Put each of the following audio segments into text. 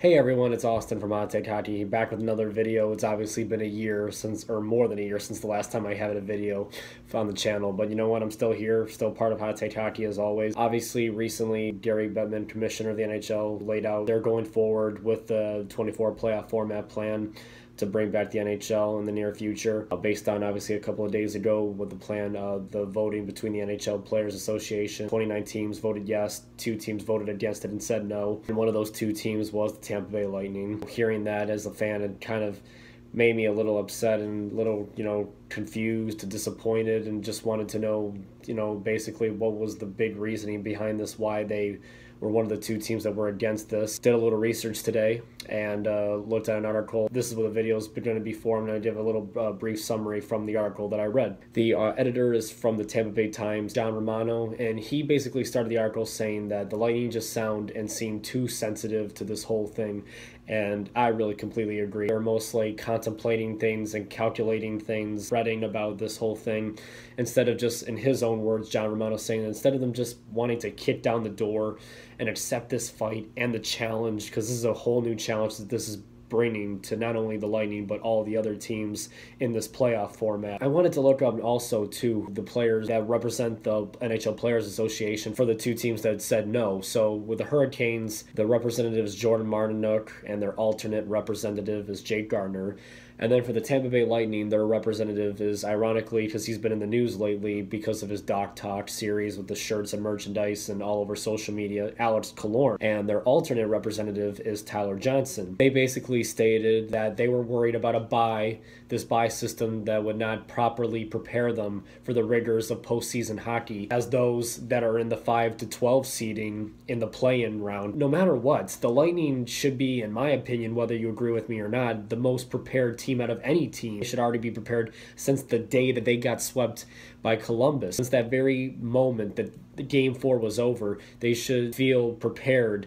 Hey everyone, it's Austin from Hot Take Hockey, back with another video. It's obviously been a year since, or more than a year since the last time I had a video on the channel, but you know what, I'm still here, still part of Hot Take Hockey as always. Obviously, recently, Gary Bettman, commissioner of the NHL, laid out they're going forward with the 24 playoff format plan to bring back the NHL in the near future, based on obviously a couple of days ago with the plan of the voting between the NHL Players Association. 29 teams voted yes, 2 teams voted against it and said no, and one of those 2 teams was the Tampa Bay Lightning. Hearing that as a fan, it kind of made me a little upset and a little, you know, confused, disappointed, and just wanted to know, you know, basically what was the big reasoning behind this, why they were one of the 2 teams that were against this. Did a little research today and looked at an article. This is where the video is going to be formed, and I give a little brief summary from the article that I read. The editor is from the Tampa Bay Times, John Romano, and he basically started the article saying that the Lightning just sound and seem too sensitive to this whole thing, and I really completely agree. They're mostly contemplating things and calculating things, fretting about this whole thing, instead of just, in his own words, John Romano saying that instead of them just wanting to kick down the door and accept this fight and the challenge, because this is a whole new challenge that this is bringing to not only the Lightning but all the other teams in this playoff format. I wanted to look up also to the players that represent the NHL Players Association for the 2 teams that said no. So with the Hurricanes, the representative is Jordan Martinook and their alternate representative is Jake Gardner. And then for the Tampa Bay Lightning, their representative is, ironically, because he's been in the news lately because of his Doc Talk series with the shirts and merchandise and all over social media, Alex Killorn. And their alternate representative is Tyler Johnson. They basically stated that they were worried about a bye, this bye system that would not properly prepare them for the rigors of postseason hockey, as those that are in the 5 to 12 seeding in the play-in round. No matter what, the Lightning should be, in my opinion, whether you agree with me or not, the most prepared team out of any team. They should already be prepared since the day that they got swept by Columbus. Since that very moment that the Game 4 was over, they should feel prepared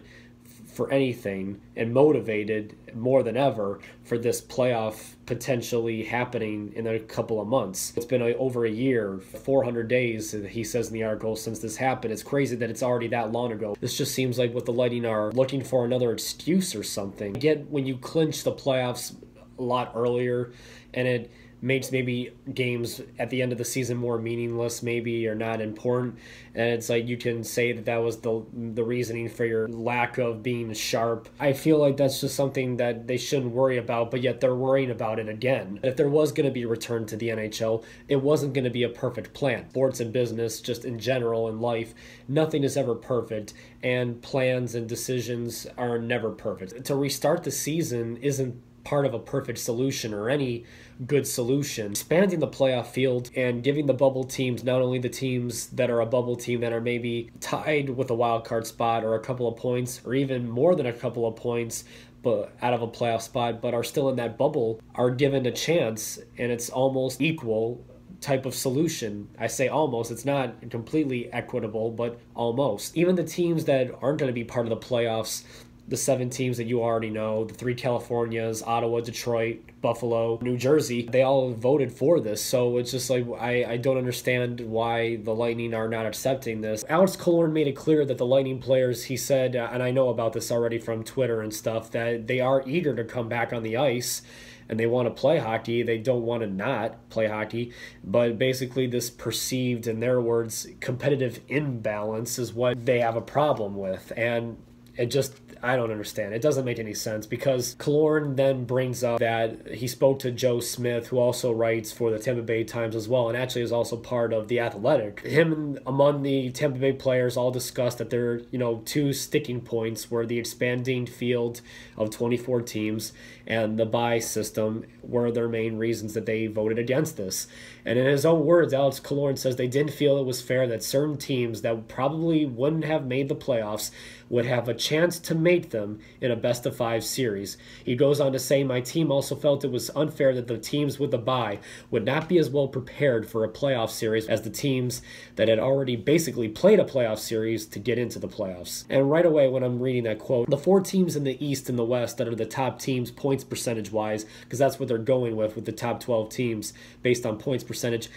for anything and motivated more than ever for this playoff potentially happening in a couple of months. It's been over a year, 400 days, he says in the article, since this happened. It's crazy that it's already that long ago. This just seems like what the Lightning are looking for, another excuse or something. Yet when you clinch the playoffs a lot earlier, and it makes maybe games at the end of the season more meaningless maybe, or not important, and it's like you can say that that was the reasoning for your lack of being sharp. I feel like that's just something that they shouldn't worry about, but yet they're worrying about it again. If there was going to be a return to the NHL, it wasn't going to be a perfect plan. Sports and business, just in general in life, nothing is ever perfect, and plans and decisions are never perfect. To restart the season isn't part of a perfect solution or any good solution. Expanding the playoff field and giving the bubble teams, not only the teams that are a bubble team that are maybe tied with a wild card spot or a couple of points or even more than a couple of points but out of a playoff spot but are still in that bubble, are given a chance, and it's almost equal type of solution. I say almost, it's not completely equitable, but almost. Even the teams that aren't going to be part of the playoffs, the 7 teams that you already know, the 3 Californias, Ottawa, Detroit, Buffalo, New Jersey, they all voted for this. So it's just like, I don't understand why the Lightning are not accepting this. Alex Killorn made it clear that the Lightning players, he said, and I know about this already from Twitter and stuff, that they are eager to come back on the ice and they want to play hockey. They don't want to not play hockey. But basically this perceived, in their words, competitive imbalance is what they have a problem with. And it just, I don't understand. It doesn't make any sense, because Killorn then brings up that he spoke to Joe Smith, who also writes for the Tampa Bay Times as well, and actually is also part of the Athletic. Him and among the Tampa Bay players all discussed that their, you know, 2 sticking points were the expanding field of 24 teams and the bye system were their main reasons that they voted against this. And in his own words, Alex Killorn says they didn't feel it was fair that certain teams that probably wouldn't have made the playoffs would have a chance to make them in a best-of-5 series. He goes on to say, my team also felt it was unfair that the teams with the bye would not be as well prepared for a playoff series as the teams that had already basically played a playoff series to get into the playoffs. And right away when I'm reading that quote, the 4 teams in the East and the West that are the top teams points percentage-wise, because that's what they're going with the top 12 teams based on points percentage,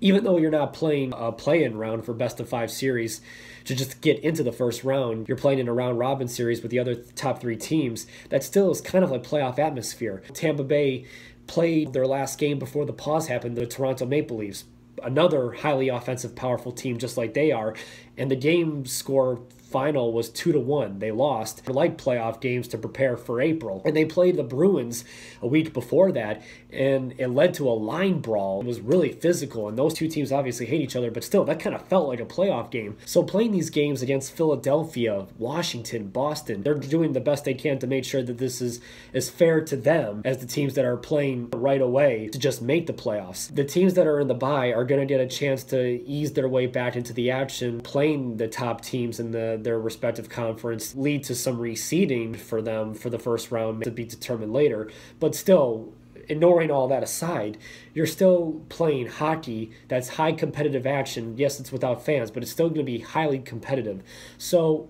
even though you're not playing a play-in round for best-of-5 series to just get into the first round, you're playing in a round-robin series with the other top 3 teams. That still is kind of like playoff atmosphere. Tampa Bay played their last game before the pause happened, the Toronto Maple Leafs, another highly offensive, powerful team just like they are, and the game score final was 2-1. They lost, like playoff games to prepare for April. And they played the Bruins a week before that, and it led to a line brawl. It was really physical, and those two teams obviously hate each other, but still, that kind of felt like a playoff game. So playing these games against Philadelphia, Washington, Boston, they're doing the best they can to make sure that this is as fair to them as the teams that are playing right away to just make the playoffs. The teams that are in the bye are going to get a chance to ease their way back into the action, playing the top teams in their respective conference, lead to some reseeding for them for the first round to be determined later. But still, ignoring all that aside, you're still playing hockey that's high competitive action. Yes, it's without fans, but it's still going to be highly competitive. So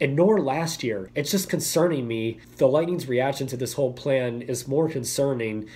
ignore last year. It's just concerning me. The Lightning's reaction to this whole plan is more concerning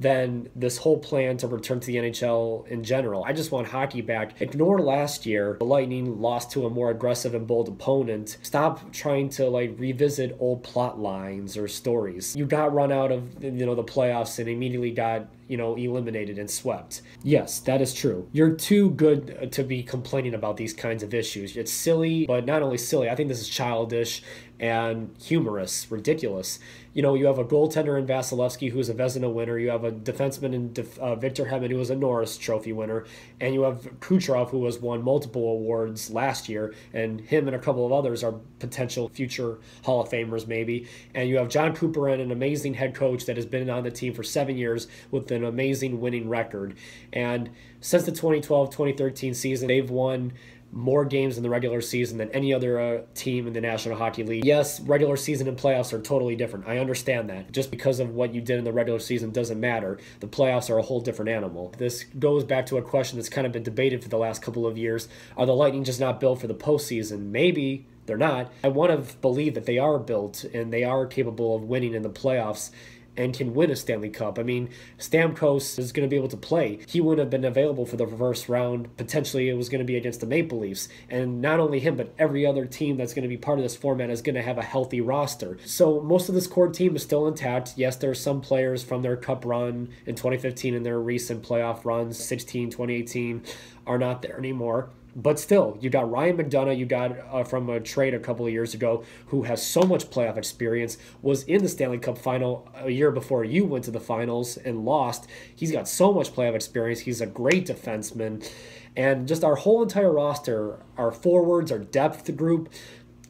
than this whole plan to return to the NHL in general. I just want hockey back. Ignore last year. The Lightning lost to a more aggressive and bold opponent. Stop trying to revisit old plot lines or stories. You got run out of the playoffs and immediately got eliminated and swept. Yes, that is true. You're too good to be complaining about these kinds of issues. It's silly, but not only silly, I think this is childish and humorous, ridiculous. You have a goaltender in Vasilevskiy who is a Vezina winner. You have a defenseman in Victor Hedman who was a Norris Trophy winner. And you have Kucherov, who has won multiple awards last year. And him and a couple of others are potential future Hall of Famers, maybe. And you have John Cooper, and an amazing head coach that has been on the team for 7 years with an amazing winning record. And since the 2012-2013 season, they've won more games in the regular season than any other team in the National Hockey League. Yes, regular season and playoffs are totally different. I understand that. Just because of what you did in the regular season doesn't matter. The playoffs are a whole different animal. This goes back to a question that's kind of been debated for the last couple of years. Are the Lightning just not built for the postseason? Maybe they're not. I want to believe that they are built and they are capable of winning in the playoffs and can win a Stanley Cup. I mean, Stamkos is going to be able to play. He wouldn't have been available for the first round. Potentially, it was going to be against the Maple Leafs. And not only him, but every other team that's going to be part of this format is going to have a healthy roster. So most of this core team is still intact. Yes, there are some players from their cup run in 2015 and their recent playoff runs, 16, 2018, are not there anymore. But still, you got Ryan McDonagh, you got from a trade a couple of years ago, who has so much playoff experience, was in the Stanley Cup final a year before you went to the finals and lost. He's got so much playoff experience. He's a great defenseman. And just our whole entire roster, our forwards, our depth group,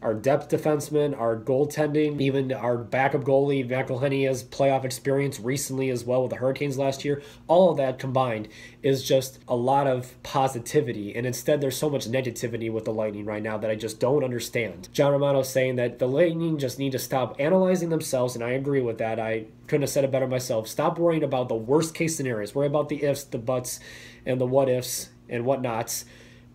our depth defensemen, our goaltending, even our backup goalie, McElhenny, has playoff experience recently as well with the Hurricanes last year. All of that combined is just a lot of positivity. And instead, there's so much negativity with the Lightning right now that I just don't understand. John Romano saying that the Lightning just need to stop analyzing themselves, and I agree with that. I couldn't have said it better myself. Stop worrying about the worst-case scenarios. Worry about the ifs, the buts, and the what-ifs and whatnots,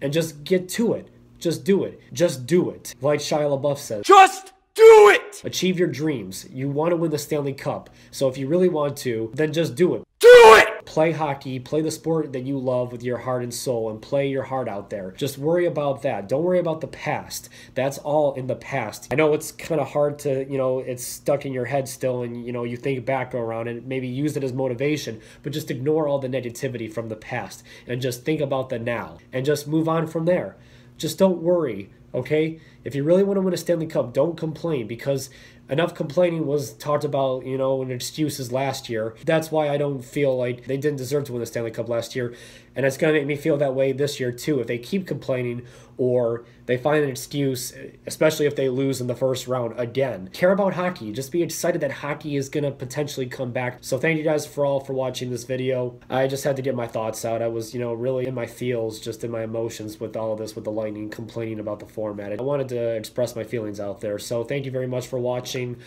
and just get to it. Just do it. Just do it. Like Shia LaBeouf says, just do it! Achieve your dreams. You want to win the Stanley Cup. So if you really want to, then just do it. Do it! Play hockey. Play the sport that you love with your heart and soul, and play your heart out there. Just worry about that. Don't worry about the past. That's all in the past. I know it's kind of hard to, it's stuck in your head still, and, you think back around it, maybe use it as motivation, but just ignore all the negativity from the past and just think about the now and just move on from there. Just don't worry, okay? If you really want to win a Stanley Cup, don't complain, because enough complaining was talked about, in excuses last year. That's why I don't feel like they didn't deserve to win the Stanley Cup last year, and it's going to make me feel that way this year too. If they keep complaining or they find an excuse, especially if they lose in the first round again. Care about hockey. Just be excited that hockey is going to potentially come back. So thank you guys for watching this video. I just had to get my thoughts out. I was, really in my feels, just in my emotions with all of this, with the Lightning complaining about the format. I wanted to express my feelings out there. So thank you very much for watching.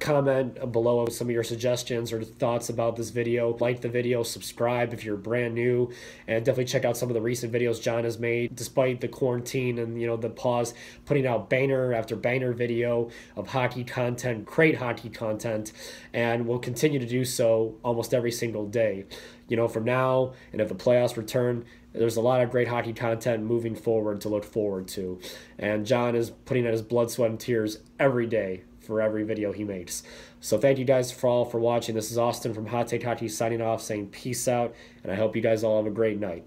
Comment below some of your suggestions or thoughts about this video. Like the video, subscribe if you're brand new, and definitely check out some of the recent videos John has made. Despite the quarantine and the pause, putting out banger after banger video of hockey content, great hockey content, and we'll continue to do so almost every single day. you know, from now and if the playoffs return, there's a lot of great hockey content moving forward to look forward to. And John is putting out his blood, sweat, and tears every day for every video he makes. So thank you guys for all for watching. This is Austin from Hot Take Hockey signing off, saying peace out, and I hope you guys all have a great night.